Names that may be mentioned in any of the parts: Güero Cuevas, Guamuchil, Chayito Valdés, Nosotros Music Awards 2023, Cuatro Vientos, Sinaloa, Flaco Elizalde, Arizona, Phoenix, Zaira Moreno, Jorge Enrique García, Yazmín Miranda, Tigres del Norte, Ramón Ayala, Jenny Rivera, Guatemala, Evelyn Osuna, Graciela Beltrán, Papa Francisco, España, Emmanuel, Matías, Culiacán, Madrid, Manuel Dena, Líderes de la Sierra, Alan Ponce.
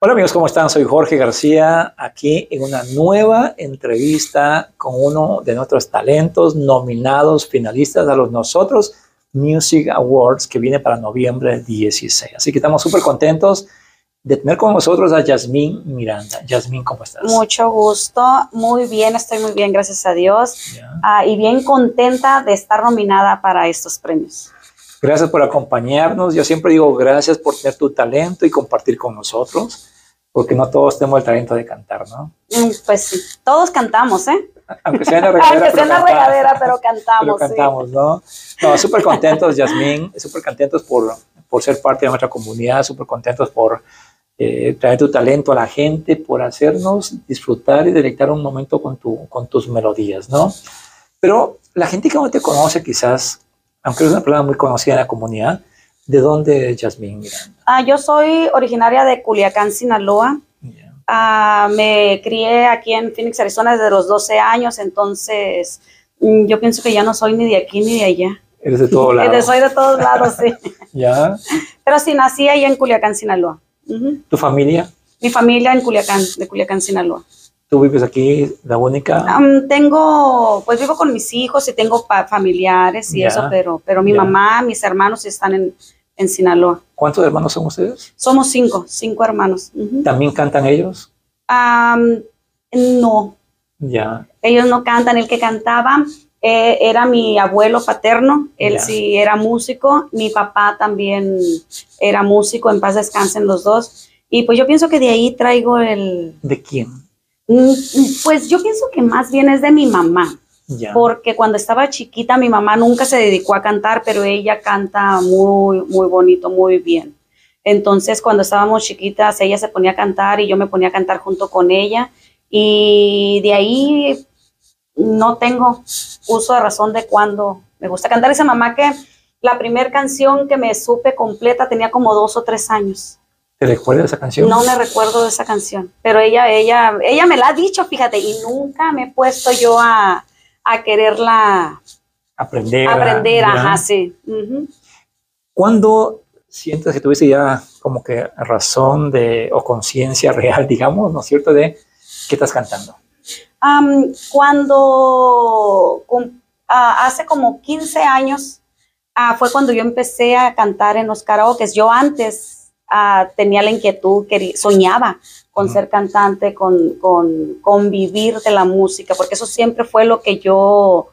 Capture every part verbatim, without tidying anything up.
Hola amigos, ¿cómo están? Soy Jorge García, aquí en una nueva entrevista con uno de nuestros talentos nominados finalistas a los Nosotros Music Awards que viene para noviembre dieciséis. Así que estamos súper contentos de tener con nosotros a Yazmín Miranda. Yazmín, ¿cómo estás? Mucho gusto, muy bien, estoy muy bien, gracias a Dios. Yeah. Uh, y bien contenta de estar nominada para estos premios. Gracias por acompañarnos. Yo siempre digo gracias por tener tu talento y compartir con nosotros, porque no todos tenemos el talento de cantar, ¿no? Pues sí, todos cantamos, ¿eh? Aunque sea en la regadera, Aunque sea en la regadera pero cantamos. Pero cantamos, sí. ¿no? No, súper contentos, Yazmín, súper contentos por, por ser parte de nuestra comunidad, súper contentos por eh, traer tu talento a la gente, por hacernos disfrutar y deleitar un momento con, tu, con tus melodías, ¿no? Pero la gente que no te conoce quizás, aunque es una palabra muy conocida en la comunidad, ¿de dónde es Yazmín Miranda? Ah, yo soy originaria de Culiacán, Sinaloa. Yeah. Ah, me crié aquí en Phoenix, Arizona, desde los doce años, entonces yo pienso que ya no soy ni de aquí ni de allá. Eres de todos lados. Soy de todos lados, sí. ¿Ya? Pero sí, nací allá en Culiacán, Sinaloa. Uh-huh. ¿Tu familia? Mi familia en Culiacán, de Culiacán, Sinaloa. ¿Tú vives aquí, la única? Um, tengo, pues vivo con mis hijos y tengo familiares y yeah, eso, pero, pero mi yeah. mamá, mis hermanos están en, en Sinaloa. ¿Cuántos hermanos son ustedes? Somos cinco, cinco hermanos. Uh-huh. ¿También cantan ellos? Um, no. Ya. Yeah. Ellos no cantan. El que cantaba eh, era mi abuelo paterno, él yeah. sí era músico, mi papá también era músico, en paz descansen los dos. Y pues yo pienso que de ahí traigo el... ¿De quién? Pues yo pienso que más bien es de mi mamá, yeah. porque cuando estaba chiquita mi mamá nunca se dedicó a cantar, pero ella canta muy, muy bonito, muy bien. Entonces cuando estábamos chiquitas ella se ponía a cantar y yo me ponía a cantar junto con ella, y de ahí no tengo uso de razón de cuándo me gusta cantar. Esa mamá que la primera canción que me supe completa tenía como dos o tres años. ¿Te recuerdas de esa canción? No me recuerdo de esa canción, pero ella, ella, ella me la ha dicho, fíjate, y nunca me he puesto yo a, a quererla aprender. Aprender, a, ajá, sí. Uh-huh. ¿Cuándo sientes que tuviste ya como que razón de, o conciencia real, digamos, ¿no es cierto?, de qué estás cantando? Um, cuando, um, uh, hace como quince años, uh, fue cuando yo empecé a cantar en los karaokes. Yo antes... Uh, tenía la inquietud, que soñaba con uh-huh. ser cantante, con, con, con vivir de la música, porque eso siempre fue lo que yo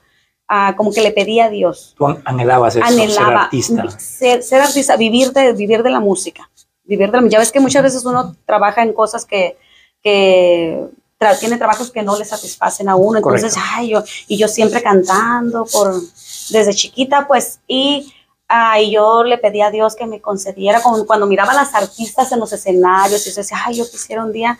uh, como que le pedía a Dios. Tú anhelabas eso, anhelaba ser artista. Ser, ser artista, vivir de, vivir de la música. Vivir de la, ya ves que muchas veces uno uh-huh. trabaja en cosas que, que tra, tiene trabajos que no le satisfacen a uno. Correcto. Entonces, ay, yo, y yo siempre cantando por, desde chiquita, pues, y... Ay, yo le pedí a Dios que me concediera, como cuando miraba a las artistas en los escenarios, y yo decía, ay, yo quisiera un día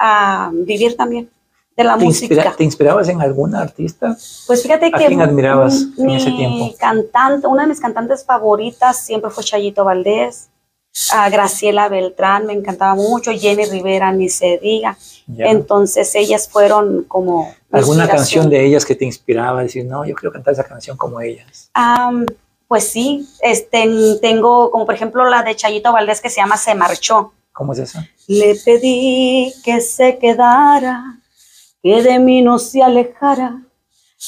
uh, vivir también de la ¿Te música. Inspira, ¿Te inspirabas en alguna artista? Pues fíjate ¿A que... ¿A quién admirabas mi, en ese tiempo? Cantante, una de mis cantantes favoritas siempre fue Chayito Valdés, uh, Graciela Beltrán, me encantaba mucho, Jenny Rivera, ni se diga. Ya. Entonces ellas fueron como... ¿Alguna canción de ellas que te inspiraba? Decir, no, yo quiero cantar esa canción como ellas. Um, Pues sí, este, tengo como por ejemplo la de Chayito Valdés que se llama Se Marchó. ¿Cómo es esa? Le pedí que se quedara, que de mí no se alejara.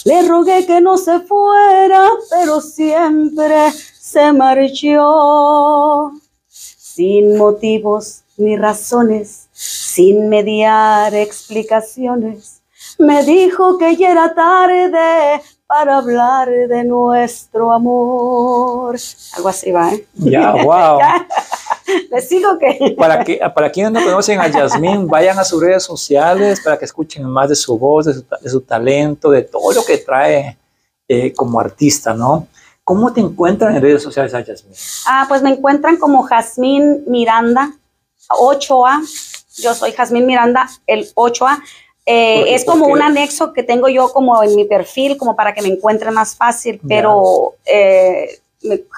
Le rogué que no se fuera, pero siempre se marchó. Sin motivos ni razones, sin mediar explicaciones. Me dijo que ya era tarde para hablar de nuestro amor. Algo así va, ¿eh? Ya, wow. ¿Ya? ¿Les sigo que? Para, que, para quienes no conocen a Yazmín, vayan a sus redes sociales para que escuchen más de su voz, de su, de su talento, de todo lo que trae eh, como artista, ¿no? ¿Cómo te encuentran en redes sociales a Yazmín? Ah, pues me encuentran como Yazmín Miranda, ocho A. Yo soy Yazmín Miranda, el ocho A. Eh, es como un anexo que tengo yo como en mi perfil, como para que me encuentre más fácil, pero eh,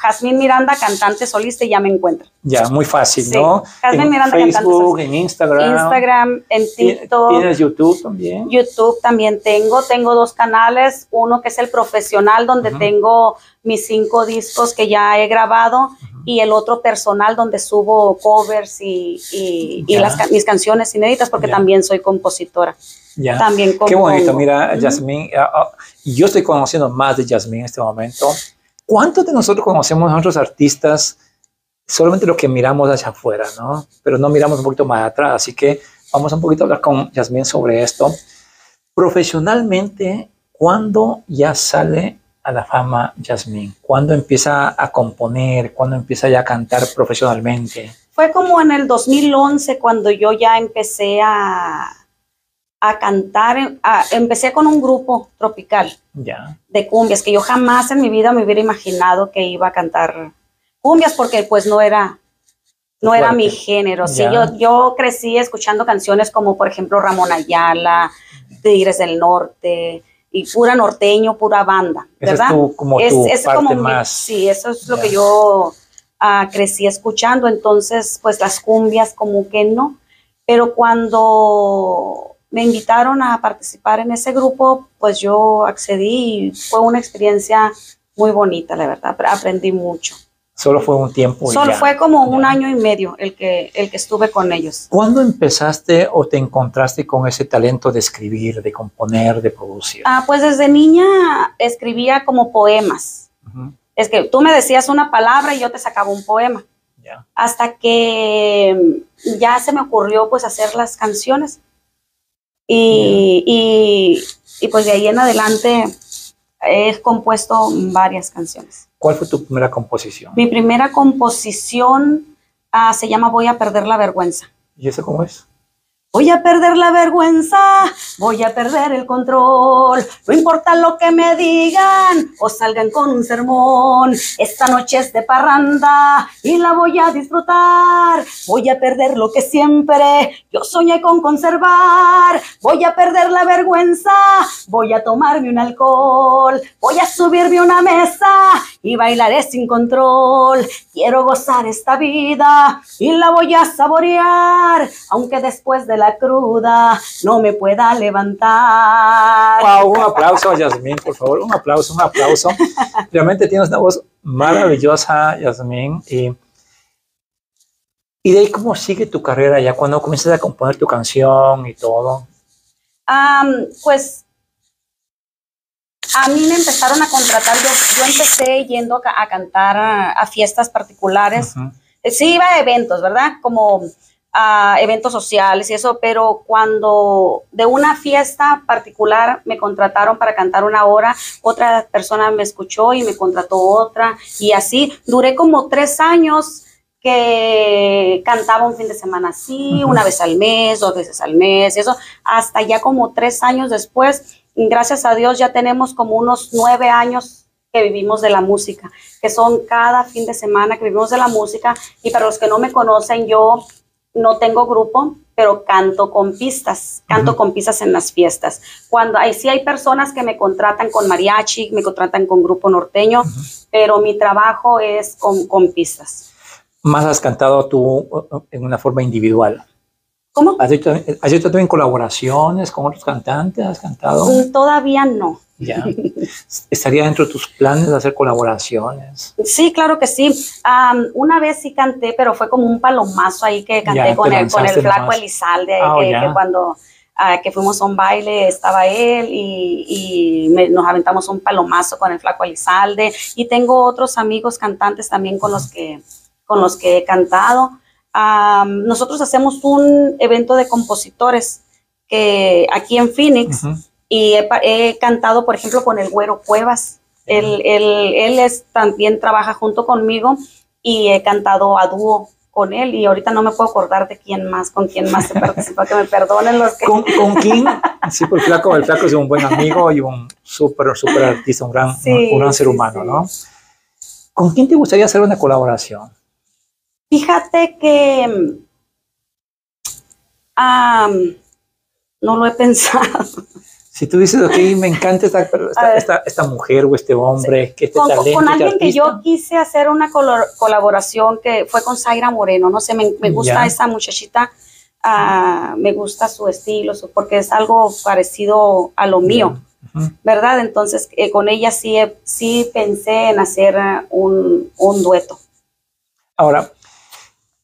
Yazmín Miranda, cantante solista, ya me encuentro. Ya, muy fácil, sí. ¿no? Yazmín en Miranda, Facebook, cantante solista. En Instagram. Instagram, en TikTok. ¿Tienes YouTube también? YouTube también tengo, tengo dos canales, uno que es el profesional, donde uh-huh. tengo mis cinco discos que ya he grabado, uh-huh. y el otro personal donde subo covers y, y, y las, mis canciones inéditas, porque ya. también soy compositora. Ya. También compongo. Qué bonito, mira, uh-huh. Yazmín, uh, uh, yo estoy conociendo más de Yazmín en este momento. ¿Cuántos de nosotros conocemos a otros artistas? Solamente lo que miramos hacia afuera, ¿no? Pero no miramos un poquito más atrás, así que vamos un poquito a hablar con Yazmín sobre esto. Profesionalmente, ¿cuándo ya sale a la fama Yazmín? ¿Cuándo empieza a componer? ¿Cuándo empieza ya a cantar profesionalmente? Fue como en el dos mil once cuando yo ya empecé a, a cantar. A, empecé con un grupo tropical ya. de cumbias, que yo jamás en mi vida me hubiera imaginado que iba a cantar cumbias, porque pues no era... No fuerte. Era mi género, sí, yo, yo crecí escuchando canciones como, por ejemplo, Ramón Ayala, Tigres del Norte, y pura norteño, pura banda, ¿verdad? Eso es tu, como es, tu es parte como más. Mi, sí, eso es lo ya. que yo uh, crecí escuchando, entonces, pues las cumbias como que no, pero cuando me invitaron a participar en ese grupo, pues yo accedí y fue una experiencia muy bonita, la verdad, aprendí mucho. Solo fue un tiempo. Solo ya, fue como ya. un año y medio el que, el que estuve con ellos. ¿Cuándo empezaste o te encontraste con ese talento de escribir, de componer, de producir? Ah, pues desde niña escribía como poemas. Uh-huh. Es que tú me decías una palabra y yo te sacaba un poema. Ya. Hasta que ya se me ocurrió pues hacer las canciones. Y, y, y pues de ahí en adelante he compuesto varias canciones. ¿Cuál fue tu primera composición? Mi primera composición uh, se llama Voy a perder la vergüenza. ¿Y eso cómo es? Voy a perder la vergüenza, voy a perder el control, no importa lo que me digan o salgan con un sermón, esta noche es de parranda y la voy a disfrutar, voy a perder lo que siempre yo soñé con conservar, voy a perder la vergüenza, voy a tomarme un alcohol, voy a subirme a una mesa y bailaré sin control, quiero gozar esta vida y la voy a saborear, aunque después de la cruda no me pueda levantar. Wow, un aplauso a Yazmín, por favor, un aplauso, un aplauso. Realmente tienes una voz maravillosa, Yazmín. Y, y de ahí, ¿cómo sigue tu carrera ya cuando comienzas a componer tu canción y todo? Um, pues a mí me empezaron a contratar, yo, yo empecé yendo a, a cantar a, a fiestas particulares. Uh-huh. Sí, iba a eventos, ¿verdad? Como a eventos sociales y eso, pero cuando de una fiesta particular me contrataron para cantar una hora, otra persona me escuchó y me contrató otra, y así duré como tres años que cantaba un fin de semana así, uh-huh. una vez al mes, dos veces al mes, eso, hasta ya como tres años después, gracias a Dios ya tenemos como unos nueve años que vivimos de la música, que son cada fin de semana que vivimos de la música, y para los que no me conocen, yo no tengo grupo, pero canto con pistas, canto uh-huh. con pistas en las fiestas. Cuando hay, sí hay personas que me contratan con mariachi, me contratan con grupo norteño, uh-huh. pero mi trabajo es con, con pistas. ¿Más has cantado tú en una forma individual? ¿Cómo? ¿Has hecho, has hecho también colaboraciones con otros cantantes? ¿Has cantado? Todavía no. Ya. ¿Estaría dentro de tus planes de hacer colaboraciones? Sí, claro que sí. Um, una vez sí canté, pero fue como un palomazo ahí que canté ya, con, el, con el Flaco Elizalde, oh, que, que cuando uh, que fuimos a un baile estaba él y, y me, nos aventamos un palomazo con el Flaco Elizalde. Y tengo otros amigos cantantes también con los que, con los que he cantado. Um, nosotros hacemos un evento de compositores que, aquí en Phoenix. Uh-huh. Y he, he cantado, por ejemplo, con el Güero Cuevas. Él, él, él es, también trabaja junto conmigo y he cantado a dúo con él. Y ahorita no me puedo acordar de quién más, con quién más se participó, que me perdonen los que... ¿Con, ¿con quién? Sí, porque Flaco, el Flaco es un buen amigo y un súper, súper artista, un gran, sí, un, un gran ser sí, humano, sí. ¿no? ¿Con quién te gustaría hacer una colaboración? Fíjate que... Um, no lo he pensado. Si tú dices, ok, me encanta esta, esta, esta, esta mujer o este hombre, sí. que este con, talento. Con alguien este que yo quise hacer una color, colaboración que fue con Zaira Moreno, no sé, me, me gusta ya. esa muchachita, uh, me gusta su estilo, su, porque es algo parecido a lo mío, uh-huh. ¿verdad? Entonces, eh, con ella sí, sí pensé en hacer un, un dueto. Ahora,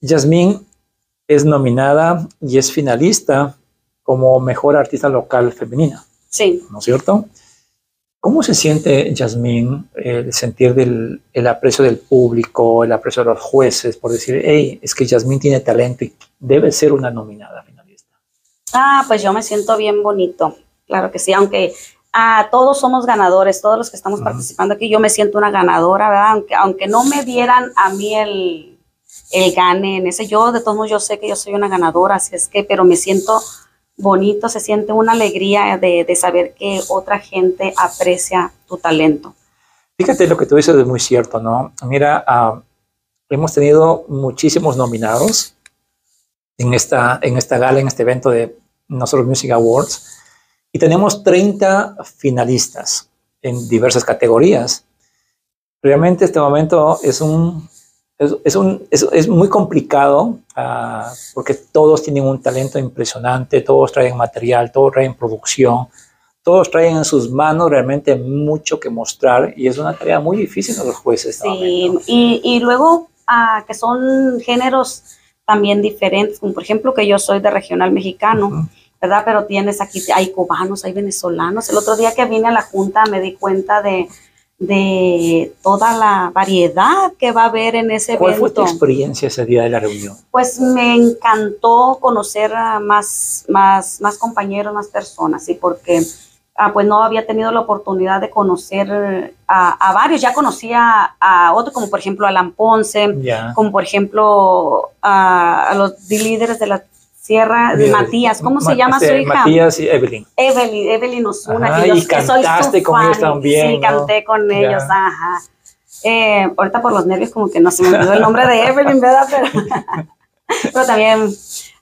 Yazmín es nominada y es finalista como mejor artista local femenina. Sí. ¿No es cierto? ¿Cómo se siente, Yazmín, el sentir del, el aprecio del público, el aprecio de los jueces por decir, hey, es que Yazmín tiene talento y debe ser una nominada finalista? Ah, pues yo me siento bien bonito. Claro que sí, aunque ah, todos somos ganadores, todos los que estamos uh-huh. participando aquí, yo me siento una ganadora, ¿verdad? Aunque, aunque no me dieran a mí el, el gane en ese, yo de todos modos yo sé que yo soy una ganadora, así es que, pero me siento bonito, se siente una alegría de, de saber que otra gente aprecia tu talento. Fíjate, lo que tú dices es muy cierto, ¿no? Mira, uh, hemos tenido muchísimos nominados en esta, en esta gala, en este evento de Nosotros Music Awards, y tenemos treinta finalistas en diversas categorías. Realmente este momento es un... Es, es, un, es, es muy complicado uh, porque todos tienen un talento impresionante, todos traen material, todos traen producción, todos traen en sus manos realmente mucho que mostrar y es una tarea muy difícil a los jueces. Sí, y, y luego uh, que son géneros también diferentes, como por ejemplo que yo soy de regional mexicano, uh-huh. ¿verdad? Pero tienes aquí, hay cubanos, hay venezolanos. El otro día que vine a la junta me di cuenta de... de toda la variedad que va a haber en ese evento. ¿Cuál fue tu experiencia ese día de la reunión? Pues me encantó conocer a más, más, más compañeros, más personas, ¿sí? Porque ah, pues no había tenido la oportunidad de conocer a, a varios. Ya conocía a otros, como por ejemplo a Alan Ponce, yeah. como por ejemplo a, a los líderes de la Sierra, de Matías, ¿cómo Ma se llama este, su hija? Matías y Evelyn. Evelyn, Evelyn Osuna. Ajá, que yo, y cantaste con ellos también. Sí, ¿no? Canté con yeah. ellos, ajá. Eh, ahorita por los nervios como que no se me olvidó el nombre de Evelyn, ¿verdad? Pero, pero también,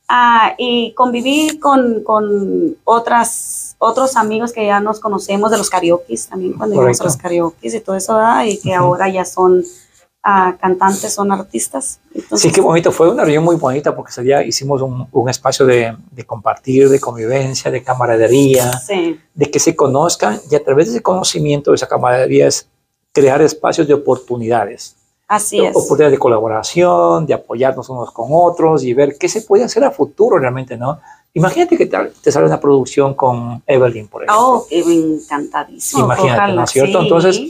ah, y conviví con, con otras, otros amigos que ya nos conocemos de los karaokis, también cuando íbamos a los karaokis y todo eso, ¿verdad? Y que uh-huh. ahora ya son... a cantantes, son artistas. Entonces, sí, qué bonito, fue una reunión muy bonita porque ese día hicimos un, un espacio de, de compartir, de convivencia, de camaradería, sí. de que se conozcan y a través de ese conocimiento, de esa camaradería es crear espacios de oportunidades. Así es. Oportunidades de colaboración, de apoyarnos unos con otros y ver qué se puede hacer a futuro realmente, ¿no? Imagínate que te, te sale una producción con Evelyn, por ejemplo. Oh, que encantadísimo. Imagínate, ojalá, ¿no es cierto? Sí. Entonces...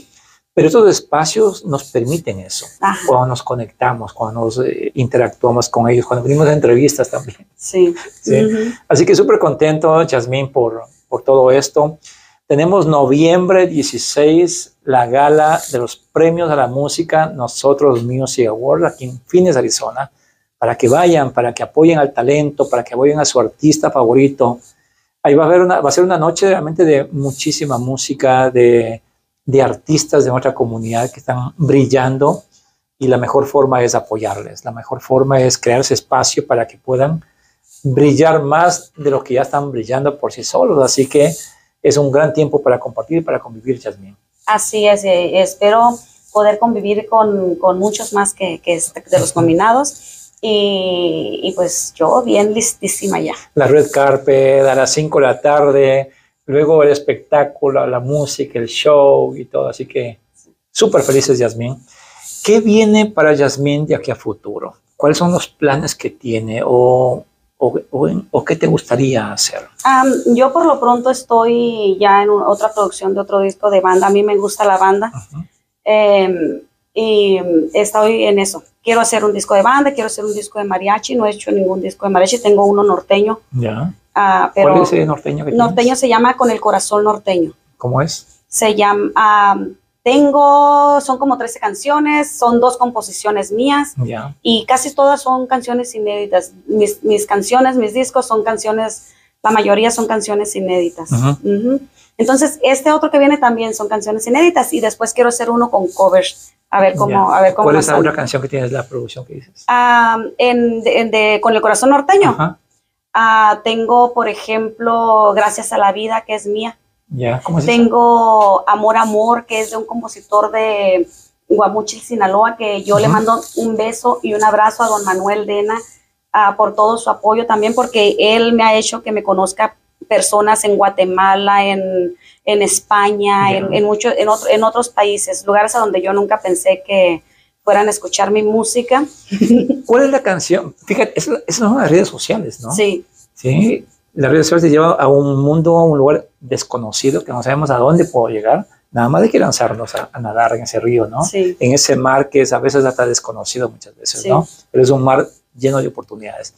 pero estos espacios nos permiten eso, ajá. cuando nos conectamos, cuando nos eh, interactuamos con ellos, cuando venimos a entrevistas también. Sí. ¿Sí? Uh-huh. Así que súper contento, Yazmín, por, por todo esto. Tenemos noviembre dieciséis, la gala de los premios a la música, Nosotros Music Awards, aquí en Phoenix, Arizona, para que vayan, para que apoyen al talento, para que apoyen a su artista favorito. Ahí va a haber una, va a ser una noche realmente de muchísima música, de... de artistas de nuestra comunidad que están brillando y la mejor forma es apoyarles, la mejor forma es crear ese espacio para que puedan brillar más de lo que ya están brillando por sí solos, así que es un gran tiempo para compartir y para convivir, Yazmín. Así es, eh, espero poder convivir con, con muchos más que, que de los nominados y, y pues yo bien listísima ya. La red carpet a las cinco de la tarde, luego el espectáculo, la música, el show y todo. Así que súper felices, Yazmín. ¿Qué viene para Yazmín de aquí a futuro? ¿Cuáles son los planes que tiene o, o, o, o qué te gustaría hacer? Um, yo por lo pronto estoy ya en un, otra producción de otro disco de banda. A mí me gusta la banda. Uh-huh. eh, y estoy en eso. Quiero hacer un disco de banda, quiero hacer un disco de mariachi. No he hecho ningún disco de mariachi. Tengo uno norteño. Ya. Uh, pero ¿cuál es el norteño que norteño tienes? Se llama Con el Corazón Norteño. ¿Cómo es? Se llama, uh, tengo, son como trece canciones, son dos composiciones mías yeah. y casi todas son canciones inéditas. Mis, mis canciones, mis discos son canciones, la mayoría son canciones inéditas. Uh-huh. Uh-huh. Entonces, este otro que viene también son canciones inéditas y después quiero hacer uno con covers. A ver cómo, yeah. a ver cómo. ¿Cuál es la otra canción que tienes, la producción que dices? Uh, en, de, en de, Con el Corazón Norteño. Ajá. Uh, tengo, por ejemplo, Gracias a la Vida, que es mía. Yeah, ¿cómo es tengo eso? Amor, Amor, que es de un compositor de Guamuchil, Sinaloa, que yo uh-huh. le mando un beso y un abrazo a don Manuel Dena uh, por todo su apoyo también, porque él me ha hecho que me conozca personas en Guatemala, en, en España, yeah. en, en, mucho, en, otro, en otros países, lugares a donde yo nunca pensé que... fueran a escuchar mi música. ¿Cuál es la canción? Fíjate, esas son las redes sociales, ¿no? Sí. Sí, las redes sociales te llevan a un mundo, a un lugar desconocido que no sabemos a dónde puedo llegar. Nada más hay que lanzarnos a, a nadar en ese río, ¿no? Sí. En ese mar que es a veces hasta desconocido muchas veces, sí, ¿no? Pero es un mar lleno de oportunidades.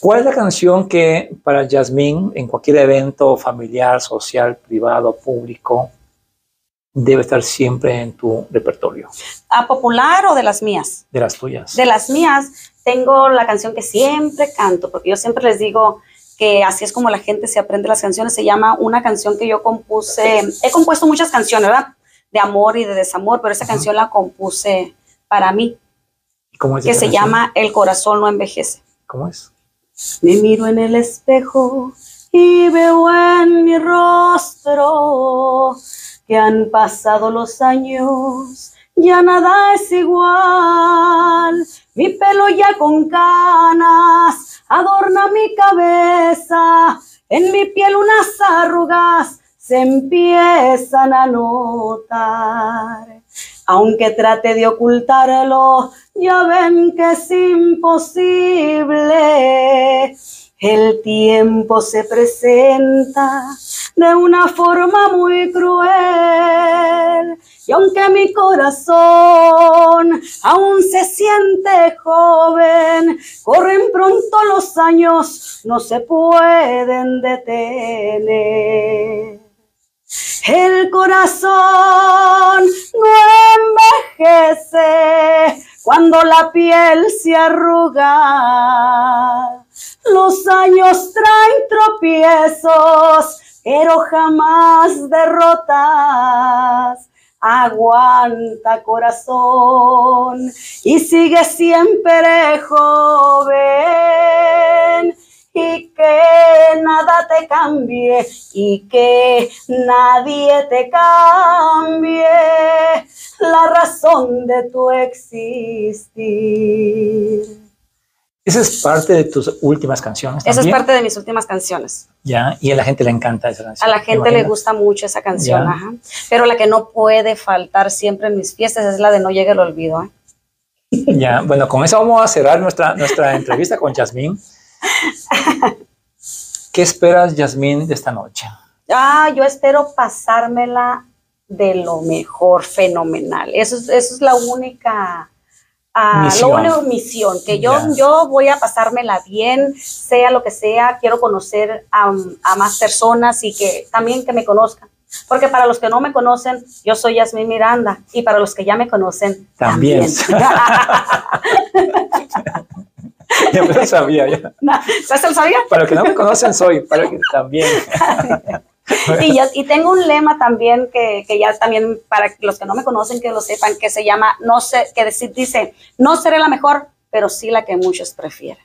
¿Cuál es la canción que para Yazmín, en cualquier evento familiar, social, privado, público, debe estar siempre en tu repertorio? ¿A popular o de las mías? De las tuyas. De las mías tengo la canción que siempre canto, porque yo siempre les digo que así es como la gente se aprende las canciones. Se llama una canción que yo compuse. He compuesto muchas canciones, ¿verdad? De amor y de desamor, pero esa uh-huh. canción la compuse para mí. ¿Cómo es? Que se llama El corazón no envejece. ¿Cómo es? Me miro en el espejo y veo en mi rostro que han pasado los años, ya nada es igual. Mi pelo ya con canas adorna mi cabeza, en mi piel unas arrugas se empiezan a notar. Aunque trate de ocultarlo, ya ven que es imposible. El tiempo se presenta de una forma muy cruel. Y aunque mi corazón aún se siente joven, corren pronto los años, no se pueden detener. El corazón no envejece cuando la piel se arruga. Los años traen tropiezos, pero jamás derrotas. Aguanta, corazón, y sigue siempre joven. Y que nada te cambie, y que nadie te cambie la razón de tu existir. Esa es parte de tus últimas canciones también. Esa es parte de mis últimas canciones. Ya, y a la gente le encanta esa canción. A la gente le gusta mucho esa canción, ajá. Pero la que no puede faltar siempre en mis fiestas es la de No Llegue el Olvido, ¿eh? Ya, bueno, con eso vamos a cerrar nuestra, nuestra entrevista con Yazmín. ¿Qué esperas, Yazmín, de esta noche? Ah, yo espero pasármela de lo mejor, fenomenal. Eso es, eso es la única ah, misión. La única misión que yo, yeah. yo voy a pasármela bien, sea lo que sea. Quiero conocer a, a más personas y que también que me conozcan. Porque para los que no me conocen, yo soy Yazmín Miranda. Y para los que ya me conocen, también. también. Ya me lo sabía. Ya no, ¿se lo sabía? Para los que no me conocen soy, para que también. Y, ya, y tengo un lema también que, que ya también para los que no me conocen que lo sepan, que se llama, no sé, que decir, dice, no seré la mejor, pero sí la que muchos prefieren.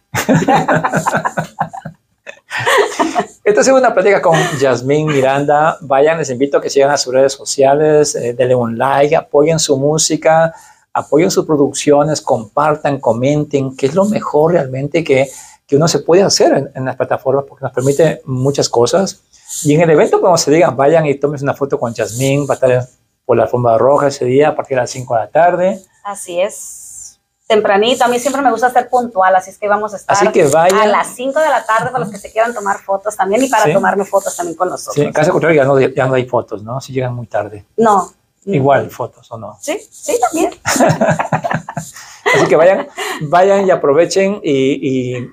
Esta es una plática con Yazmín Miranda. Vayan, les invito a que sigan a sus redes sociales, eh, denle un like, apoyen su música, apoyen sus producciones, compartan, comenten, que es lo mejor realmente que, que uno se puede hacer en, en las plataformas, porque nos permite muchas cosas. Y en el evento, cuando se digan, vayan y tomen una foto con Yazmín, va a estar por la alfombra roja ese día a partir de las cinco de la tarde. Así es, tempranito. A mí siempre me gusta ser puntual, así es que vamos a estar así que vayan. A las cinco de la tarde para los que se quieran tomar fotos también y para sí. tomarme fotos también con nosotros. Sí, en caso contrario ya no, ya no hay fotos, ¿no? Si llegan muy tarde. No. Igual, fotos, ¿o no? Sí, sí, también. Así que vayan, vayan y aprovechen y, y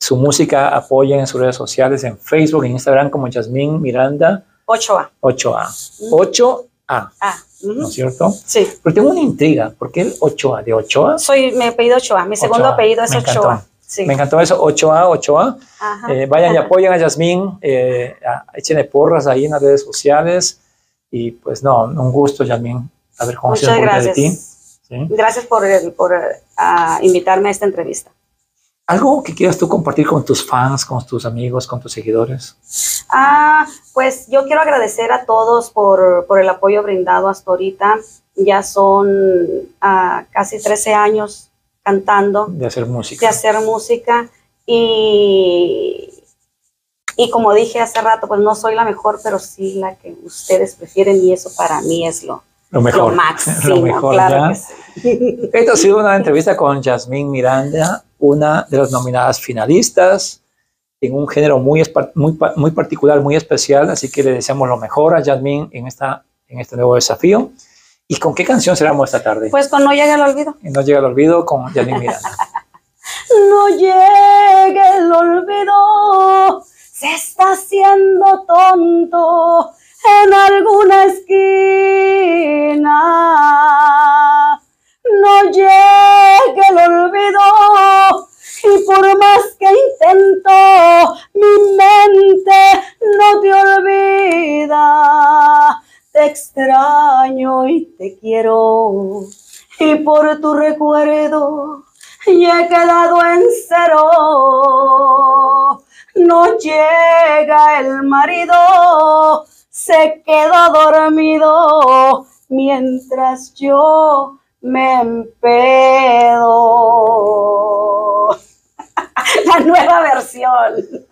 su música, apoyen en sus redes sociales, en Facebook, en Instagram, como Yazmín Miranda. ocho A. ocho A. ocho A. Ah, uh-huh. ¿No es cierto? Sí. Pero tengo una intriga, ¿por qué el ocho A? ¿De Ochoa? Soy, mi apellido Ochoa, mi segundo Ochoa. apellido es Me Ochoa. Encantó. Sí. Me encantó eso, ocho A, ocho A. Eh, vayan y apoyen a Yazmín, eh, échenle porras ahí en las redes sociales. Y pues no, un gusto, Yazmín, haber conocido un poquito de ti. ¿Sí? Gracias por, por uh, invitarme a esta entrevista. ¿Algo que quieras tú compartir con tus fans, con tus amigos, con tus seguidores? Ah, pues yo quiero agradecer a todos por, por el apoyo brindado hasta ahorita. Ya son uh, casi trece años cantando. De hacer música. De hacer música. Y... Y como dije hace rato, pues no soy la mejor, pero sí la que ustedes prefieren y eso para mí es lo, Lo mejor. Lo máximo, lo mejor, claro. Sí. Esta ha sido una entrevista con Yazmín Miranda, una de las nominadas finalistas, en un género muy, muy, muy particular, muy especial, así que le deseamos lo mejor a Yazmín en, esta, en este nuevo desafío. ¿Y con qué canción cerramos esta tarde? Pues con No Llega el Olvido. No Llega el Olvido con Yazmín Miranda. No llega el olvido, se está haciendo tonto en alguna esquina. No llega el olvido, y por más que intento, mi mente no te olvida. Te extraño y te quiero, y por tu recuerdo y he quedado en cero. No llega el marido, se queda dormido mientras yo me empedo. La nueva versión.